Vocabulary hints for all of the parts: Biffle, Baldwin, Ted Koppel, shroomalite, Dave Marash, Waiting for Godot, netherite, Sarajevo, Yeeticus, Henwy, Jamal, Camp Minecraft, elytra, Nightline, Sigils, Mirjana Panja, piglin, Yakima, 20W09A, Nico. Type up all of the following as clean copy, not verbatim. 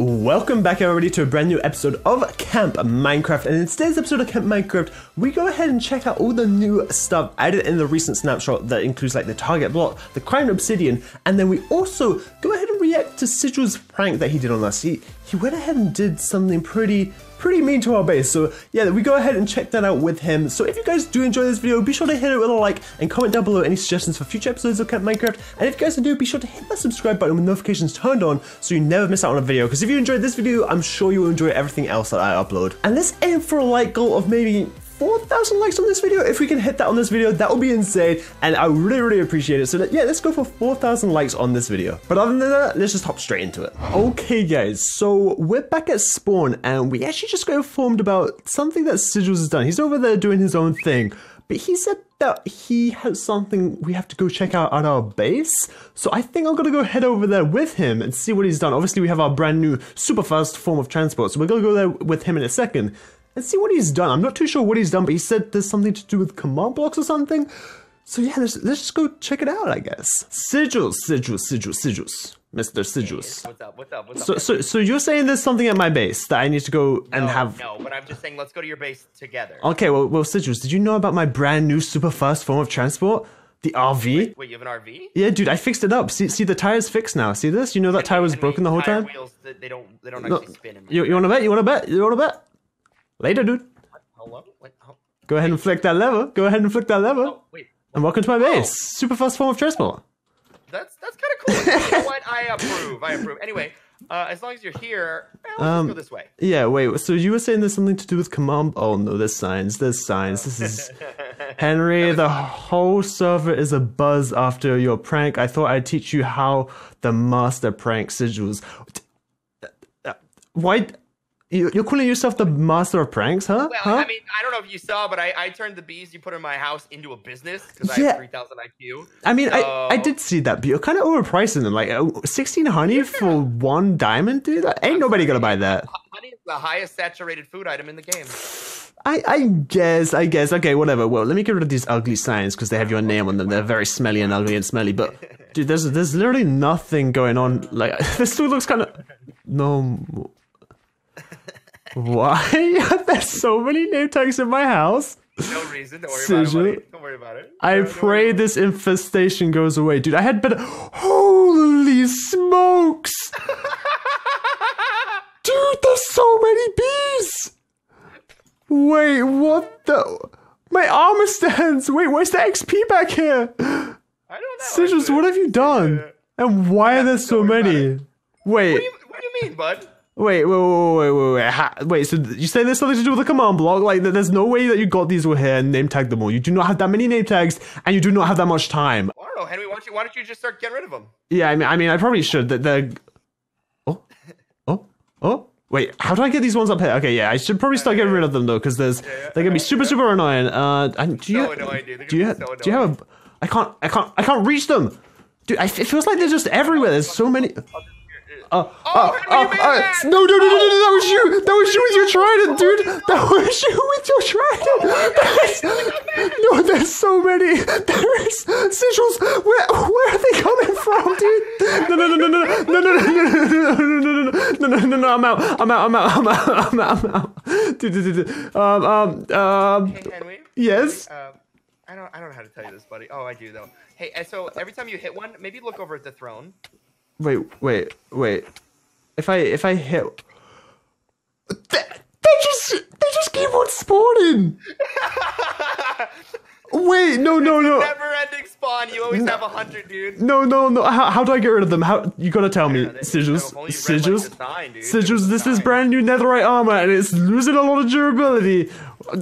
Welcome back everybody to a brand new episode of Camp Minecraft, and in today's episode of Camp Minecraft we go ahead and check out all the new stuff added in the recent snapshot that includes like the target block, the crown obsidian, and then we also go ahead and react to Sigils' prank that he did on us. He went ahead and did something pretty mean to our base, so yeah, we go ahead and check that out with him. So if you guys do enjoy this video, be sure to hit it with a like and comment down below any suggestions for future episodes of Camp Minecraft, and if you guys do, be sure to hit that subscribe button with notifications turned on so you never miss out on a video, because if you enjoyed this video, I'm sure you will enjoy everything else that I upload. And let's aim for a like goal of maybe 4,000 likes on this video. If we can hit that on this video, that would be insane, and I really appreciate it. So yeah, let's go for 4,000 likes on this video. But other than that, let's just hop straight into it. Okay guys, so we're back at spawn, and we actually just got informed about something that Sigils has done. He's over there doing his own thing, but he said that he has something we have to go check out at our base. So I think I'm gonna go head over there with him and see what he's done. Obviously we have our brand new super fast form of transport, so we're gonna go there with him in a second and see what he's done. I'm not too sure what he's done, but he said there's something to do with command blocks or something. So yeah, let's just go check it out, I guess. Sigils. Mr. Sigils. Hey, what's up? So you're saying there's something at my base that I need to go and have? No, but I'm just saying let's go to your base together. Okay, well, Sigils, did you know about my brand new super fast form of transport? The RV? Wait, you have an RV? Yeah, dude, I fixed it up. See, the tire's fixed now. See this? You know that tire was broken the whole time? Wheels, they don't actually spin in my you want to bet? You want to bet? Later, dude. Hello? What? Oh. Go ahead and flick that lever. Oh, wait. And welcome to my base. Oh. Super fast form of transport. That's kind of cool. You know what? I approve. Anyway, as long as you're here, let's go this way. Yeah, wait. So you were saying there's something to do with command? Oh no, there's signs. This is Henry. The whole server is abuzz after your prank. I thought I'd teach you how the master prank Sigils. Why? You're calling yourself the master of pranks, huh? Well, I mean, I don't know if you saw, but I turned the bees you put in my house into a business because I have 3,000 IQ. I mean, so... I did see that, but you're kind of overpricing them. Like, 16 honey for one diamond, dude? Ain't nobody going to buy that. Honey is the highest saturated food item in the game. I guess. Okay, whatever. Well, let me get rid of these ugly signs because they have your name on them. They're very smelly and ugly and smelly, but... Dude, there's literally nothing going on. Like, this dude looks kind of... No... Why are there so many name tags in my house? No reason. Don't worry about it. I pray this infestation goes away. Dude, I had better... Holy smokes! Dude, there's so many bees! Wait, what the... My armor stands! Wait, where's the XP back here? I don't know. Sigils, what have you done? And why are there so many? Wait. What do you mean, bud? Wait, so you say there's something to do with the command block? Like, there's no way that you got these over here and name tagged them all. You do not have that many name tags, and you do not have that much time. I don't know, Henry, why don't you just start getting rid of them? Yeah, I mean, I probably should. Oh, wait, how do I get these ones up here? Okay, yeah, I should probably start getting rid of them, though, because they're gonna be super annoying. Do you have a... I can't reach them! Dude, it feels like they're just everywhere. There's so many... No, that was you! That was you with your trident, dude! That was you with your trident! No, there's so many! There is! Sigils! Where are they coming from, dude? No, I'm out. Dude. Hey, Henry? Yes? I don't know how to tell you this, buddy. Oh, I do, though. Hey, so every time you hit one, maybe look over at the throne. Wait. If I hit, they just keep on spawning. Wait, no. Never-ending spawn. You always have 100, dude. No. How do I get rid of them? How you gotta tell me, Sigils? This is brand new netherite armor, and it's losing a lot of durability.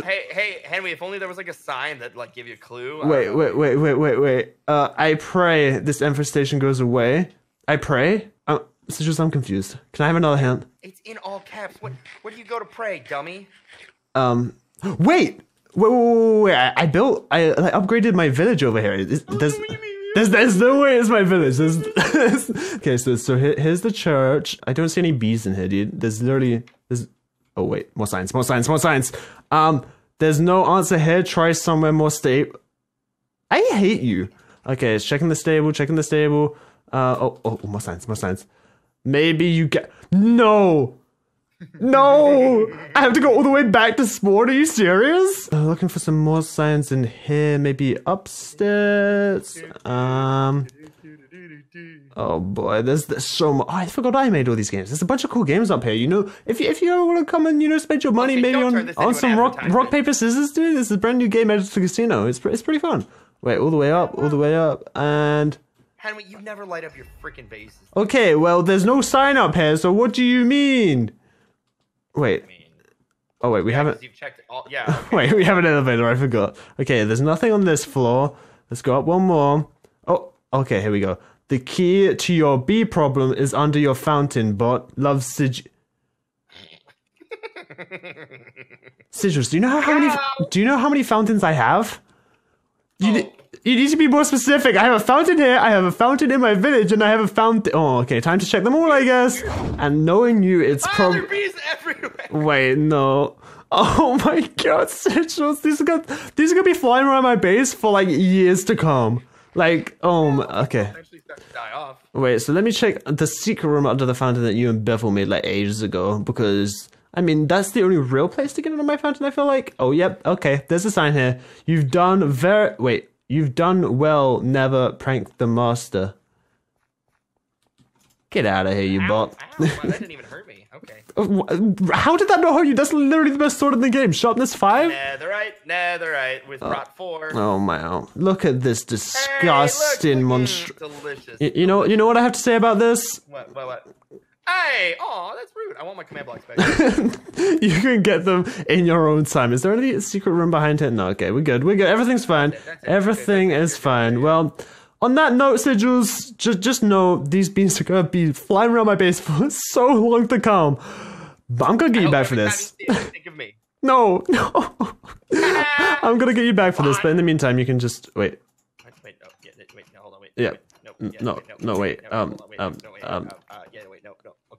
Hey, Henry, if only there was like a sign that like give you a clue. Wait. I pray this infestation goes away. I pray? Sigils, I'm confused. Can I have another hint? It's in all caps. What do you go to pray, dummy? Wait. I upgraded my village over here. There's no way it's my village. Okay, so here's the church. I don't see any bees in here, dude. There's oh wait, more signs. There's no answer here. Try somewhere more stable. I hate you. Okay, it's checking the stable. More signs. Maybe you get... No! No! I have to go all the way back to spawn? Are you serious? Looking for some more signs in here. Maybe upstairs. Oh boy, there's so much. Oh, I forgot I made all these games. There's a bunch of cool games up here. You know, if you ever want to come and, you know, spend your money maybe on some rock paper scissors, dude. This is a brand new game added to the casino. It's pretty fun. Wait, all the way up, all the way up, and. Henry, you never light up your freaking bases. Okay, well, there's no sign up here, so what do you mean? Wait. I mean, oh wait, we haven't. You've checked all... Yeah. Okay. Wait, we have an elevator. I forgot. Okay, there's nothing on this floor. Let's go up one more. Oh, okay, here we go. The key to your bee problem is under your fountain, bot. Love Sigils. Sigils, do you know how many fountains I have? You need to be more specific. I have a fountain here, I have a fountain in my village, and I have a fountain. Oh, okay, time to check them all, I guess. And knowing you, it's probably. There are bees everywhere. Wait, no. Oh my God, Sigils, these are gonna be flying around my base for like years to come. Like, okay. Wait, so let me check the secret room under the fountain that you and Biffle made like ages ago, because, I mean, that's the only real place to get into my fountain, I feel like. Oh, yep, okay, there's a sign here. You've done you've done well, never prank the master. Get out of here, you bot. Ow, wow, that didn't even hurt me, okay. How did that not hurt you? That's literally the best sword in the game. Sharpness 5? Netherite with rot 4. Oh my, oh. Look at this disgusting monster. Delicious. You know what I have to say about this? What? Hey, aw, that's rude. I want my command blocks back. You can get them in your own time. Is there any secret room behind it? No, okay, we're good. Everything's fine. Everything is fine. Well, on that note, Sigils, just know these beans are gonna be flying around my base for so long to come. But I'm gonna get you back for this. Think of me. No. I'm gonna get you back for this, but in the meantime, you can just wait.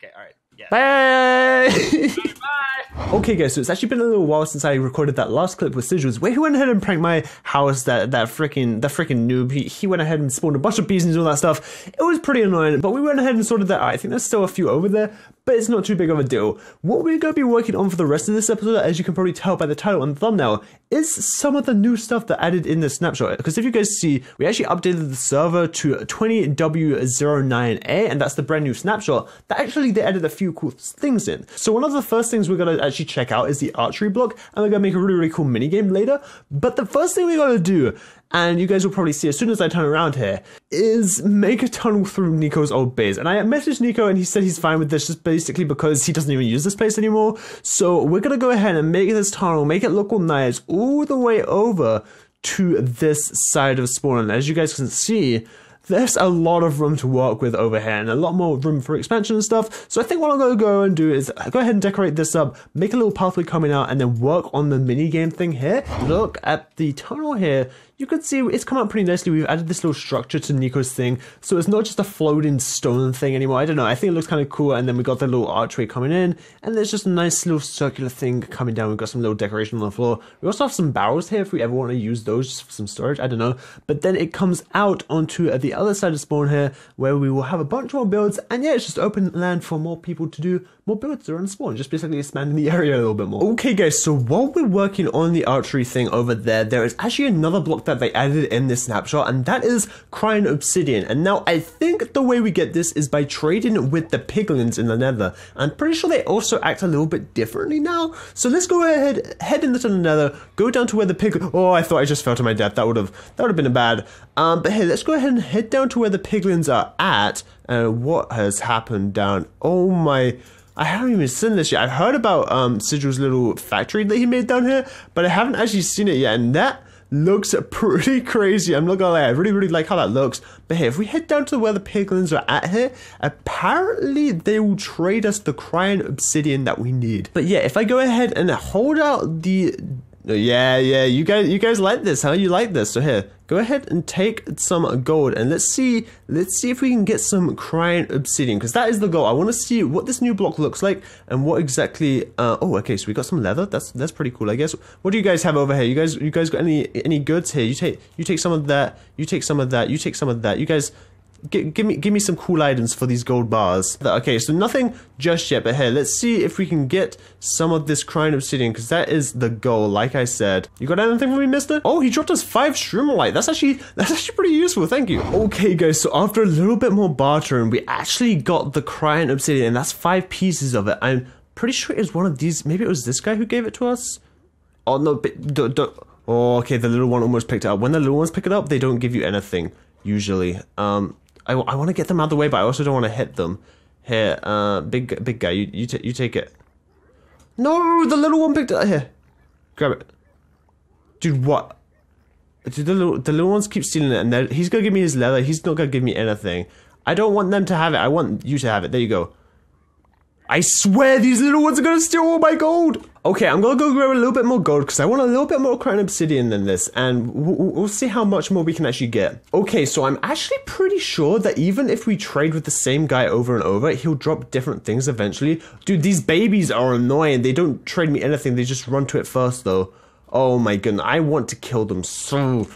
Okay, all right. Yeah. Bye. Bye. Okay, guys, so it's actually been a little while since I recorded that last clip with Sigils, where he went ahead and pranked my house. That freaking noob. He went ahead and spawned a bunch of bees and all that stuff. It was pretty annoying, but we went ahead and sorted that out. I think there's still a few over there, but it's not too big of a deal. What we're going to be working on for the rest of this episode, as you can probably tell by the title and the thumbnail, is some of the new stuff that added in the snapshot. Because if you guys see, we actually updated the server to 20W09A, and that's the brand new snapshot that actually they added a few cool things in. So one of the first things we're going to actually check out is the archery block, and we're going to make a really, really cool minigame later. But the first thing we're going to do, and you guys will probably see as soon as I turn around here, is make a tunnel through Nico's old base. And I messaged Nico and he said he's fine with this, just basically because he doesn't even use this place anymore. So we're gonna go ahead and make this tunnel, make it look all nice, all the way over to this side of spawn. And as you guys can see, there's a lot of room to work with over here and a lot more room for expansion and stuff. So I think what I'm going to go and do is go ahead and decorate this up, make a little pathway coming out, and then work on the mini game thing here. Look at the tunnel here. You can see it's come out pretty nicely. We've added this little structure to Nico's thing, so it's not just a floating stone thing anymore. I don't know, I think it looks kind of cool. And then we got the little archway coming in, and there's just a nice little circular thing coming down. We've got some little decoration on the floor. We also have some barrels here if we ever want to use those just for some storage, I don't know. But then it comes out onto the other side of spawn here, where we will have a bunch more builds, and yeah, it's just open land for more people to do more builds around spawn, just basically expanding the area a little bit more. Okay guys, so while we're working on the archery thing over there, there is actually another block that they added in this snapshot, and that is crying obsidian. And now I think the way we get this is by trading with the piglins in the nether. I'm pretty sure they also act a little bit differently now, so let's go ahead, head into the nether, go down to where the piglins. Oh, I thought I just fell to my death. That would have been bad. But hey, let's go ahead and head down to where the piglins are at. And what has happened down? Oh my. I haven't even seen this yet. I've heard about Sigils' little factory that he made down here, but I haven't actually seen it yet. And that looks pretty crazy, I'm not gonna lie. I really, really like how that looks. But hey, if we head down to where the piglins are at here, apparently they will trade us the crying obsidian that we need. But yeah, if I go ahead and hold out the... Yeah, you guys like this, huh? You like this, so here. Go ahead and take some gold, and let's see if we can get some crying obsidian, because that is the goal. I want to see what this new block looks like and what exactly. Oh, okay, so we got some leather. That's pretty cool, I guess. What do you guys have over here? You guys got any goods here? You take some of that. You take some of that. You take some of that. You guys Give me some cool items for these gold bars. Okay, so nothing just yet, but hey, let's see if we can get some of this crying obsidian, because that is the goal, like I said. You got anything for me, mister? Oh, he dropped us 5 shroomalite. That's actually pretty useful, thank you. Okay, guys, so after a little bit more bartering, we actually got the crying obsidian, and that's 5 pieces of it. I'm pretty sure it was one of these. Maybe it was this guy who gave it to us? Oh, no, don't. Oh, okay, the little one almost picked it up. When the little ones pick it up, they don't give you anything, usually. I want to get them out of the way, but I also don't want to hit them. Here, big guy, you take it. No, the little one picked it up. Here, grab it, dude. What? Dude, the little ones keep stealing it, and he's gonna give me his leather. He's not gonna give me anything. I don't want them to have it. I want you to have it. There you go. I swear these little ones are gonna steal all my gold. Okay, I'm gonna go grab a little bit more gold because I want a little bit more crying obsidian than this, and we'll see how much more we can actually get. Okay, so I'm actually pretty sure that even if we trade with the same guy over and over, he'll drop different things eventually. Dude, these babies are annoying. They don't trade me anything. They just run to it first, though. Oh my goodness, I want to kill them so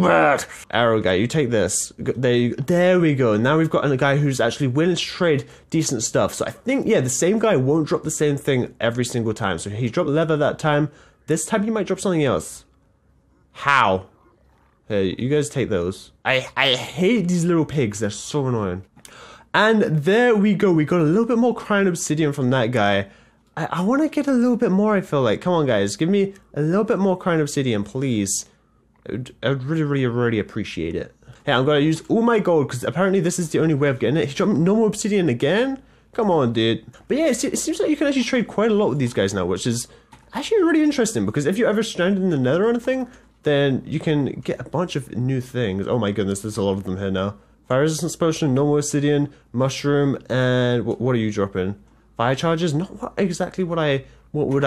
bad. Arrow guy, you take this. There we go. Now we've got a guy who's actually willing to trade decent stuff. So I think, yeah, the same guy won't drop the same thing every single time. So he dropped leather that time. This time he might drop something else. How? Hey, you guys take those. I hate these little pigs. They're so annoying. And there we go. We got a little bit more crying obsidian from that guy. I want to get a little bit more, I feel like. Come on, guys. Give me a little bit more crying obsidian, please. I'd really appreciate it. Hey, I'm gonna use all my gold because apparently this is the only way of getting it. He dropped no more obsidian again? Come on, dude. But yeah, it seems like you can actually trade quite a lot with these guys now, which is actually really interesting because if you're ever stranded in the nether or anything, then you can get a bunch of new things. Oh my goodness, there's a lot of them here now. Fire resistance potion, no more obsidian, mushroom, and what are you dropping? Fire charges? Not exactly what I would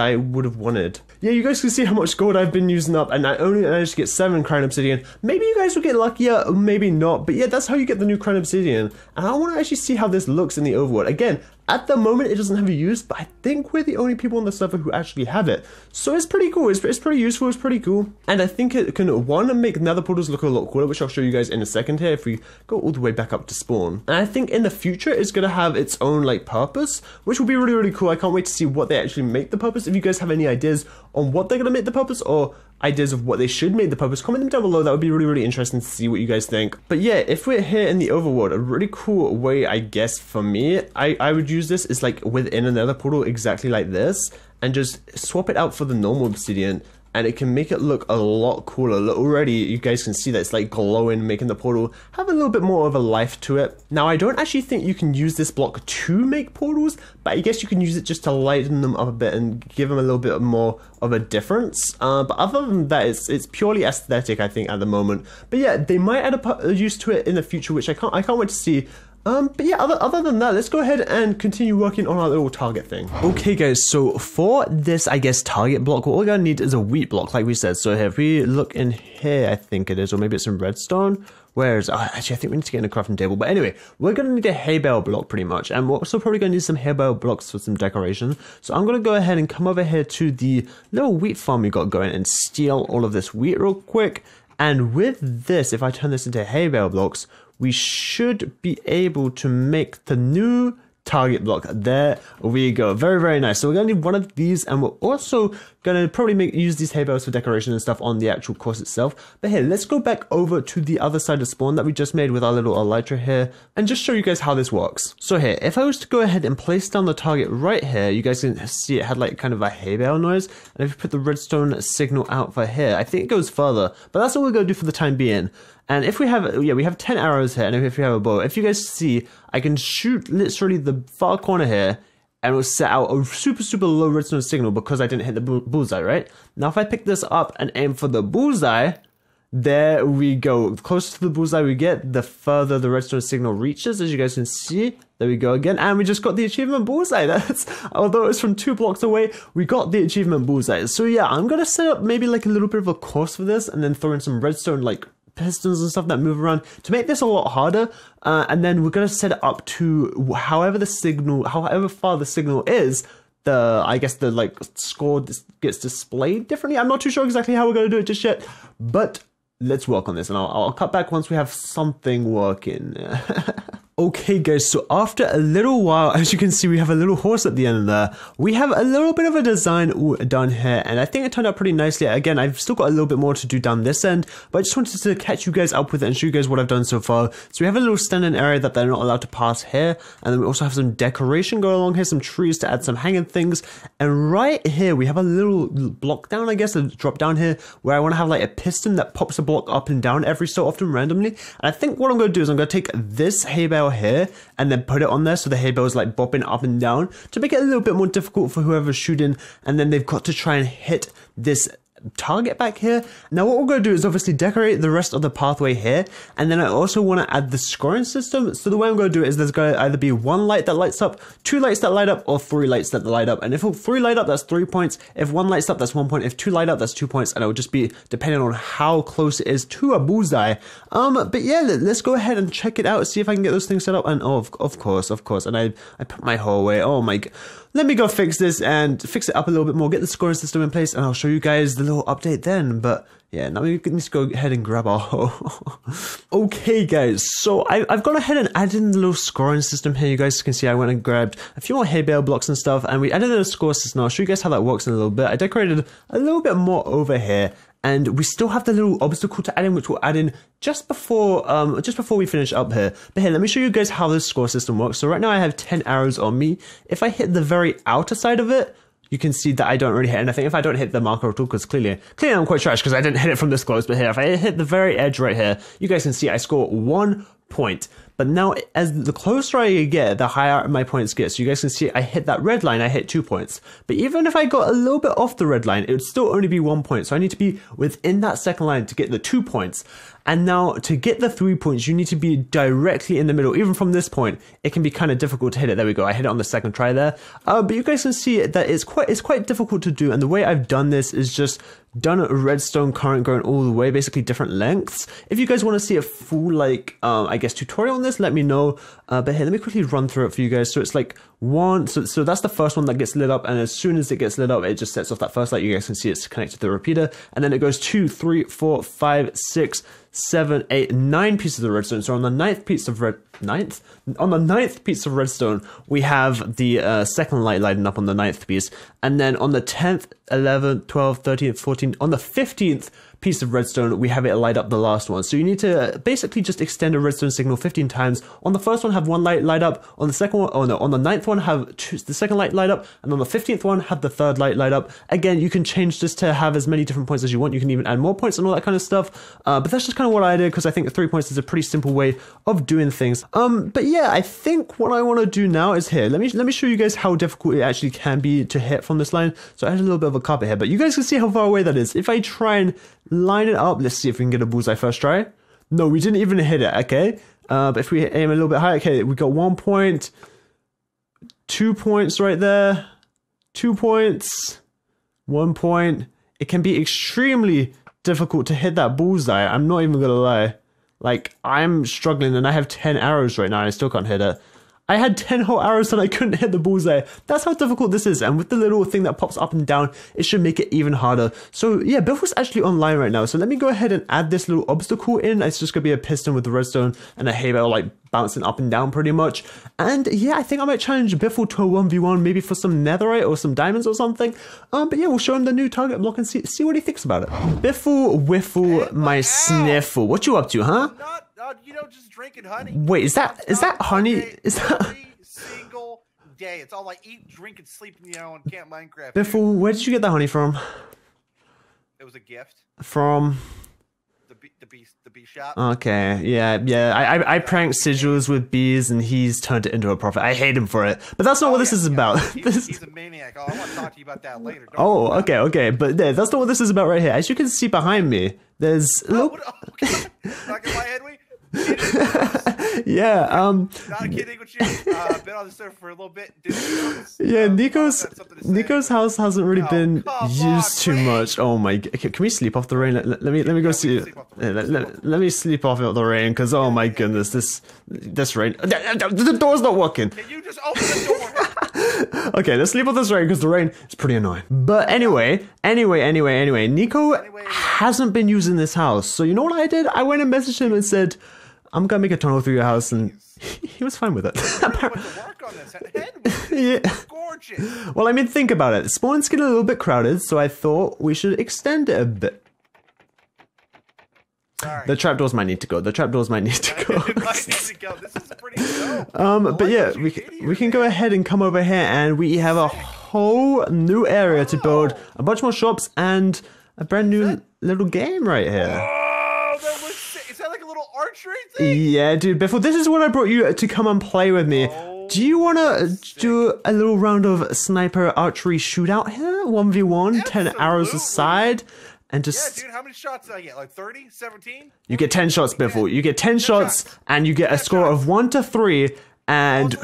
have wanted. Yeah, you guys can see how much gold I've been using up, and I only managed to get 7 crying obsidian. Maybe you guys will get luckier, maybe not, but yeah, that's how you get the new crying obsidian. And I want to actually see how this looks in the overworld. Again, at the moment it doesn't have a use, but I think we're the only people on the server who actually have it. So it's pretty cool, it's pretty useful, it's pretty cool. And I think it can, one, make nether portals look a lot cooler, which I'll show you guys in a second here if we go all the way back up to spawn. And I think in the future it's going to have its own like purpose, which will be really cool. I can't wait to see what they actually make the purpose. If you guys have any ideas on what they're going to make the purpose or ideas of what they should make the purpose, comment them down below. That would be really interesting to see what you guys think. But yeah, if we're here in the overworld, a really cool way, I guess, for me, I would use this is like within another portal exactly like this and just swap it out for the normal obsidian, and it can make it look a lot cooler. Look, already you guys can see that it's like glowing, making the portal have a little bit more of a life to it. Now I don't actually think you can use this block to make portals, but I guess you can use it just to lighten them up a bit and give them a little bit more of a difference. But other than that, it's purely aesthetic, I think, at the moment. But yeah, they might add a use to it in the future, which I can't wait to see. But yeah, other than that, let's go ahead and continue working on our little target thing. Okay, guys, so for this, I guess, target block, what we're gonna need is a wheat block, like we said. So if we look in here, I think it is, or maybe it's some redstone. Whereas, oh, actually, I think we need to get in a crafting table. But anyway, we're going to need a hay bale block pretty much. And we're also probably going to need some hay bale blocks for some decoration. So I'm going to go ahead and come over here to the little wheat farm we got going and steal all of this wheat real quick. And with this, if I turn this into hay bale blocks, we should be able to make the new target block. There we go. Very nice. So we're going to need one of these, and we're also going to probably use these hay bales for decoration and stuff on the actual course itself. But hey, let's go back over to the other side of spawn that we just made with our little elytra here and just show you guys how this works. So here, if I was to go ahead and place down the target right here, you guys can see it had like kind of a hay bale noise. And if you put the redstone signal out for here, I think it goes further, but that's all we're going to do for the time being. And if we have, yeah, we have 10 arrows here, and if we have a bow, if you guys see, I can shoot literally the far corner here, and it'll set out a super low redstone signal because I didn't hit the bullseye, right? Now if I pick this up and aim for the bullseye, there we go. The closer to the bullseye we get, the further the redstone signal reaches, as you guys can see. There we go again, and we just got the achievement bullseye. That's, although it's from 2 blocks away, we got the achievement bullseye. So yeah, I'm gonna set up maybe like a little bit of a course for this, and then throw in some redstone like pistons and stuff that move around to make this a lot harder, and then we're going to set it up to however the signal, however far the signal is, the, I guess the like score gets displayed differently. I'm not too sure exactly how we're going to do it just yet, but let's work on this, and I'll cut back once we have something working. Okay guys, so after a little while, as you can see, we have a little horse at the end there. We have a little bit of a design done here, and I think it turned out pretty nicely. Again, I've still got a little bit more to do down this end, but I just wanted to catch you guys up with it and show you guys what I've done so far. So we have a little stand-in area that they're not allowed to pass here, and then we also have some decoration going along here, some trees to add some hanging things, and right here we have a little block down, I guess, a drop down here, where I want to have like a piston that pops a block up and down every so often randomly. And I think what I'm going to do is I'm going to take this hay bale here and then put it on there so the hay bale is like bopping up and down to make it a little bit more difficult for whoever's shooting, and then they've got to try and hit this target back here. Now what we're going to do is obviously decorate the rest of the pathway here, and then I also want to add the scoring system. So the way I'm going to do it is there's going to either be one light that lights up, two lights that light up, or three lights that light up. And if three light up, that's 3 points. If one lights up, that's 1 point. If two light up, that's 2 points. And it will just be depending on how close it is to a bullseye. But yeah, let's go ahead and check it out, see if I can get those things set up. And oh, of course. And I put my hallway. Oh my god. Let me go fix this and fix it up a little bit more, get the scoring system in place, and I'll show you guys the little update then. But yeah, now we can just go ahead and grab our hoe. Okay guys, so I've gone ahead and added in the little scoring system here. You guys can see I went and grabbed a few more hay bale blocks and stuff, and we added in a score system. I'll show you guys how that works in a little bit. I decorated a little bit more over here, and we still have the little obstacle to add in, which we'll add in just before we finish up here. But here, let me show you guys how this score system works. So right now I have 10 arrows on me. If I hit the very outer side of it, you can see that I don't really hit anything. If I don't hit the marker at all, because clearly I'm quite trash because I didn't hit it from this close. But here, if I hit the very edge right here, you guys can see I score 1 point. But now, as the closer I get, the higher my points get. So you guys can see I hit that red line, I hit 2 points. But even if I got a little bit off the red line, it would still only be 1 point. So I need to be within that second line to get the 2 points. And now, to get the 3 points, you need to be directly in the middle. Even from this point, it can be kind of difficult to hit it. There we go, I hit it on the second try there. But you guys can see that it's quite difficult to do. And the way I've done this is just done a redstone current going all the way, basically different lengths. If you guys want to see a full, like, I guess, tutorial on this, let me know. But here, let me quickly run through it for you guys. So it's like one, so that's the first one that gets lit up, and as soon as it gets lit up, it just sets off that first light. You guys can see it's connected to the repeater, and then it goes 2, 3, 4, 5, 6, 7, 8, 9 pieces of redstone. So on the ninth piece of redstone, we have the second light lighting up on the 9th piece, and then on the 10th, 11th, 12th, 13th, 14th, on the 15th piece of redstone, we have it light up the last one. So you need to basically just extend a redstone signal 15 times. On the first one, have one light up. On the second one, on the 9th one, have the second light up. And on the 15th one, have the third light up. Again, you can change this to have as many different points as you want. You can even add more points and all that kind of stuff. But that's just kind of what I did, because I think 3 points is a pretty simple way of doing things. But yeah, I think what I want to do now is here. Let me show you guys how difficult it actually can be to hit from this line. So I had a little bit of a carpet here, but you guys can see how far away that is. If I try and line it up, let's see if we can get a bullseye first try. No, we didn't even hit it. Okay, but if we aim a little bit higher, okay, we got 1 point, 2 points right there, 2 points, 1 point. It can be extremely difficult to hit that bullseye. I'm not even gonna lie, like, I'm struggling, and I have 10 arrows right now and I still can't hit it. I had 10 whole arrows and I couldn't hit the bullseye. That's how difficult this is. And with the little thing that pops up and down, it should make it even harder. So yeah, Biffle's actually online right now. So let me go ahead and add this little obstacle in. It's just going to be a piston with the redstone and a hay bale, like, bouncing up and down pretty much. And yeah, I think I might challenge Biffle to a 1v1, maybe for some netherite or some diamonds or something. But yeah, we'll show him the new target block and see what he thinks about it. Biffle, Wiffle, my Sniffle. What you up to, huh? You know, just drinking honey. Wait, is that honey? Is that every single day? It's all I eat, drink, and sleep. You know, on Camp Minecraft. Biffle, where did you get that honey from? It was a gift from the bee shop. Okay, yeah. I pranked Sigils with bees, and he's turned it into a profit. I hate him for it, but that's not what this is about. He's a maniac. Oh, I want to talk to you about that later. Okay. But yeah, that's not what this is about right here. As you can see behind me, there's look. Okay. Talking about Henwy. Yeah, not kidding with you. Been on the server for a little bit. Yeah, Nico's house hasn't really been used too much. Oh my god, can we sleep off the rain? Let me go see. Let me sleep off the rain, because oh my goodness, this rain. The door's not working. Can you just open the door? Okay, let's sleep on this rain because the rain is pretty annoying. But anyway, Nico hasn't been using this house. So you know what I did? I went and messaged him and said, I'm gonna make a tunnel through your house, and he was fine with it. Yeah. Gorgeous. Well, I mean, think about it. Spawn's getting a little bit crowded, so I thought we should extend it a bit. Sorry. The trapdoors might need to go. This is pretty cool. But yeah, we can go ahead and come over here, and we have a whole new area to build, a bunch more shops, and a brand new little game right here. Whoa, that was sick. Is that like a little archery thing? Yeah, dude, Biffle, this is what I brought you to come and play with me. Oh, do you want to do a little round of sniper archery shootout here? 1v1, absolutely. 10 arrows aside. And just, yeah, dude, how many shots did I get? Like 30? 17? You get 10 shots, Biffle. You get 10 shots, and you get a score of 1 to 3, and... up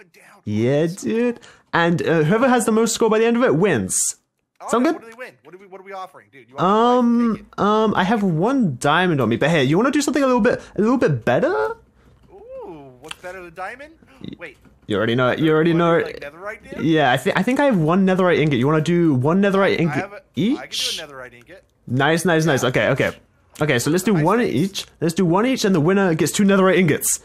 and down. Yeah, dude. And whoever has the most score by the end of it wins. Oh, sound good? What do they win? What are we offering, dude? You I have 1 diamond on me, but hey, you want to do something a little bit better? Ooh, what's better than diamond? Wait. You already know it. Yeah, I think I have 1 netherite ingot. You want to do 1 netherite ingot each? I can do a netherite ingot. Nice, nice, nice. Okay. So let's do one each. Let's do 1 each, and the winner gets 2 netherite ingots.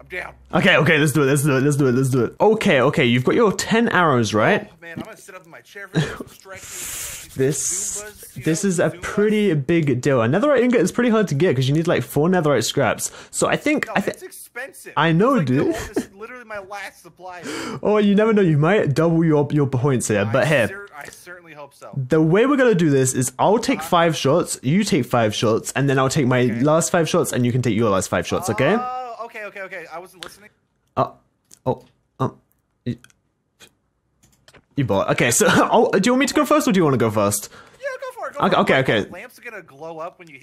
I'm down. Okay. Let's do it. Okay. You've got your 10 arrows, right? Oh, man, I'm gonna sit up in my chair for this is a pretty big deal. A netherite ingot is pretty hard to get because you need like 4 netherite scraps. So I think expensive. I know, like, dude. This is literally my last supply. Oh, you never know. You might double your points here. But here, I certainly hope so. The way we're gonna do this is I'll take 5 shots, you take 5 shots, and then I'll take my last 5 shots, and you can take your last 5 shots. Okay? Okay. I wasn't listening. You bought. Okay, so do you want me to go first, or do you want to go first? Yeah, go for it. Okay. Lamps are gonna glow up when you.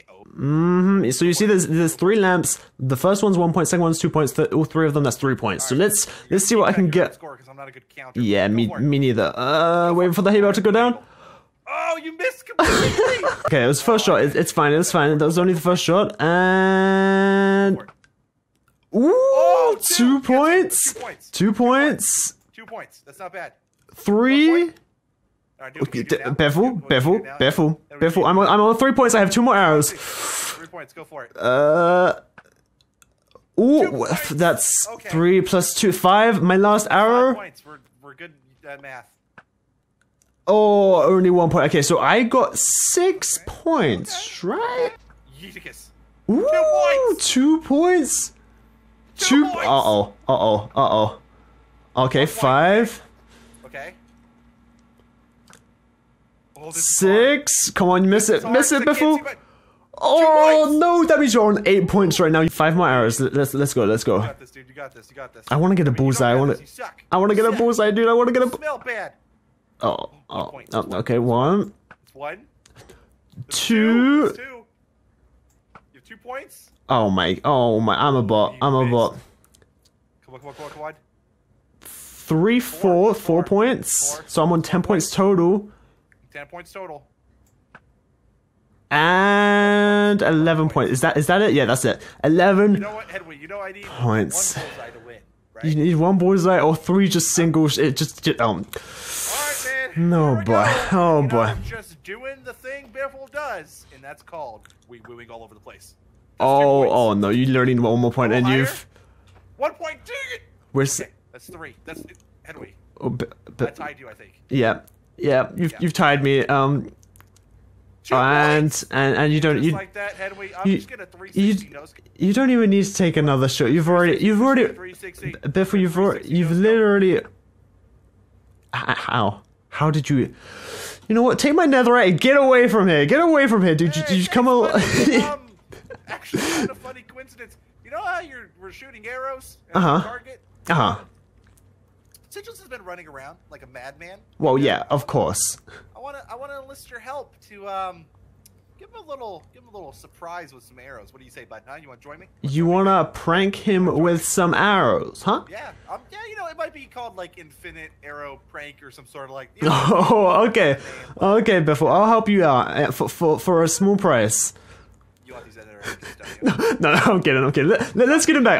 So you see, there's 3 lamps. The first one's 1 point, second one's 2 points. All 3 of them, that's 3 points. Right. So let's see what I can get. Score, I'm not a good counter. Yeah, me neither. Waiting for the hay bale to go down. Oh, you missed completely. Okay, it was first shot. It's fine. That was only the first shot, and. Ooh, oh, 2 points. That's not bad. 3. Biffle. I'm on 3 points. I have 2 more arrows. 3 points. Go for it. Ooh, that's 3 plus 2, 5. My last arrow. 5 points. We're good at math. Oh, only 1 point. Okay, so I got 6 points, right? Yeeticus. Ooh, 2 points. 2. Uh oh. Okay, 5. Okay. 6. Come on, miss it, Biffle. Oh no, that means you're on 8 points right now. 5 more arrows. Let's go. You got this, dude. You got this. I want to get a bullseye. I want to get a bullseye, dude. I want to get a. Smell bad. Oh. Okay, 1. 1. 2. 2. You have 2 points. Oh my, I'm a bot. Come on. 3, 4 points. Four. So I'm on 10 points total. 10 points total. And 11 points. Is that it? Yeah, that's it. 11. You know what, Henwy, I need points. 1 bullseye to win, right? You need 1 bullseye or 3 just singles. It just. Alright, man. Oh boy. Just doing the thing Biffle does, and that's called wooing all over the place. Oh no! You're learning 1 more point, and you've 1 point. Dang it! That's 3. That's Henwy. Oh, but I tied you, I think. Yeah. You've tied me. And you don't just like that, Henwy. I'm just gonna 360 nose. You don't even need to take another shot. You've already. Biffle, you've literally. How did you? You know what? Take my netherite. Get away from here, dude. Hey, you come along. Actually, kind of funny coincidence. You know how we're shooting arrows at the target? Sigils has been running around like a madman. Well, yeah, of course. I wanna enlist your help to give him a little surprise with some arrows. What do you say, bud? Huh? You wanna join me? You wanna prank him with some arrows, huh? Yeah. You know, it might be called like infinite arrow prank or some sort of like. You know, okay, Biffle. I'll help you out for a small price. No, I'm kidding. Let's get him back.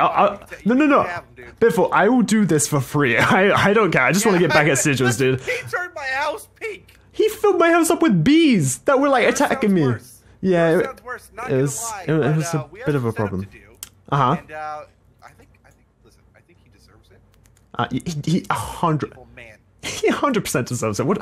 No. Biffle, I will do this for free. I don't care. I just want to get back at Sigils, dude. He turned my house pink. He filled my house up with bees that were like attacking me. Yeah, it was a bit of a problem. Uh-huh. And I think he deserves it. He 100. 100% deserves it. What,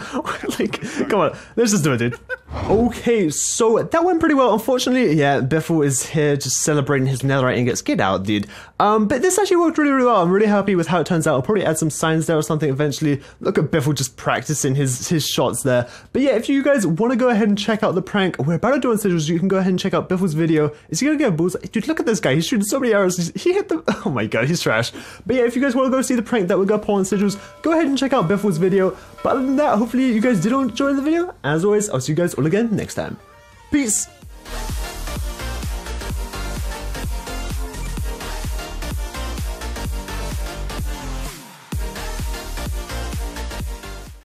like, come on, let's just do it, dude. Okay, so that went pretty well. Unfortunately, yeah, Biffle is here just celebrating his netherite ingots. Get out, dude. But this actually worked really, really well. I'm really happy with how it turns out. I'll probably add some signs there or something eventually. Look at Biffle just practicing his shots there. But yeah, if you guys want to go ahead and check out the prank we're about to do on Sigils, you can go ahead and check out Biffle's video. Is he gonna get a bullseye? Dude, look at this guy. He's shooting so many arrows. He hit the. Oh my god, he's trash. But yeah, if you guys want to go see the prank that we're gonna pull on Sigils, go ahead and check out Biffle's video. But other than that, hopefully you guys did enjoy the video. As always, I'll see you guys all again next time. Peace!